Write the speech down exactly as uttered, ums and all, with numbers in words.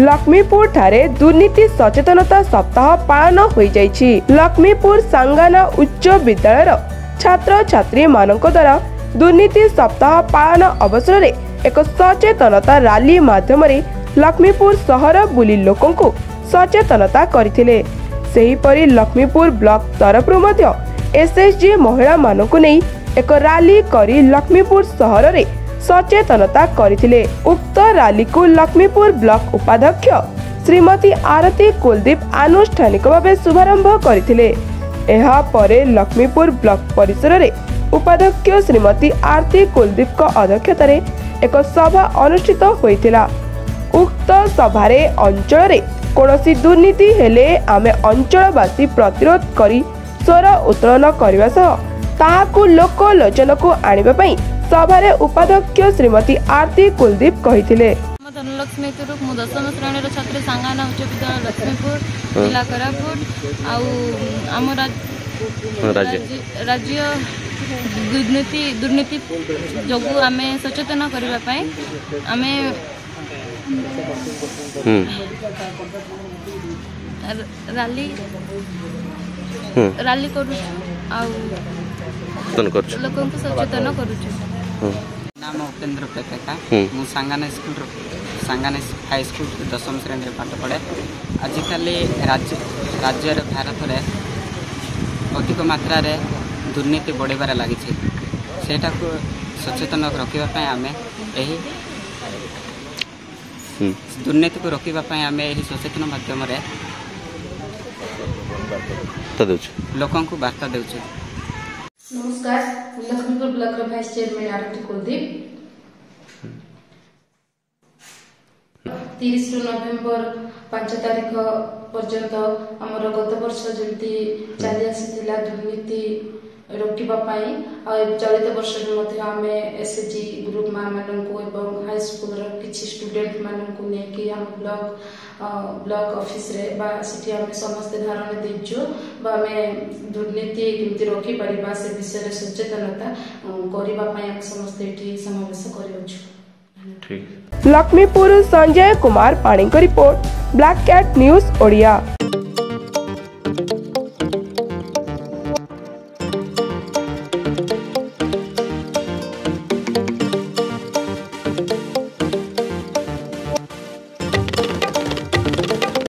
लक्ष्मीपुर ठारे दुर्नीति सचेतनता सप्ताह पालन हो जाइछि। लक्ष्मीपुर सांगाना उच्च विद्यालय छात्र छात्री मानक द्वारा दुर्नीति सप्ताह पालन अवसर रे एक सचेतनता रैली माध्यम रे लक्ष्मीपुर सहर बुली लोकों को सचेतनता करथिले। सेही परी लक्ष्मीपुर ब्लॉक तरफरु मध्य एसएसजी महिला मानक नै एक रैली करी लक्ष्मीपुर सहर रे सचेतनता करथिले। उक्त रैली को लक्ष्मीपुर ब्लॉक उपाध्यक्ष श्रीमती आरती कुलदीप आनुष्ठानिक भावे शुभारंभ करथिले। एहा परे लक्ष्मीपुर ब्लॉक परिसर रे उपाध्यक्ष श्रीमती आरती कुलदीप का अध्यक्षता रे एक सभा अनुष्ठित होइतिला। उक्त सभारे अंचल रे कोनोसी दुर्नीति हेले आमे अंचलवासी प्रतिरोध करी स्वर उत्तोलन करबा सह ताहाकु लोक लोचन को आनिबा पई सभारे उपाध्यक्ष श्रीमती आरती कुलदीप कहिथिले। धनलक्ष्मीपुर मु दशम श्रेणी छात्र सांगाना उच्च विद्यालय लक्ष्मीपुर जिला कोरापुट आउ आम राज्य राज्य दुर्नीति दुर्नीति जगू आम सचेतन करने आम रैली रैली करू लोकों को सचेतन करूँ। नाम उपेन्द्र पेपेका मु सांगाना स्कूल सांगाना हाई स्कूल दशम श्रेणी में पाठ पढ़े। आजिकल राज्य राज्य भारत में अधिक मात्रा रे दुर्नीति बढ़ेबार लगी सचेतन रखापी आम दुर्नीति को रोकवाई आम सचेतन माध्यम लोकों को वार्ता देउछु। नमस्कार, Laxmipur block vice chairman Aarti Kuldeep. तीस नवेम्बर पांच तारीख पर्यंत आमर गत वर्ष जमी चली आसी दुर्नीति रोकवाई चलित वर्ष आम एस एच जी ग्रुप माँ मानक हाई स्कूल किसी स्टूडेंट मानक नहीं आम ब्लॉक ब्लॉक ऑफिस रे बा सिटी आम समस्त धारणा देचु आम दुर्नीति केमती रोकी पारिबा से विषय रे सचेतनता करिबा पय हम समस्त एठी समावेश करियौ। ठीक। लक्ष्मीपुर संजय कुमार पाणी की report, black cat news Odia.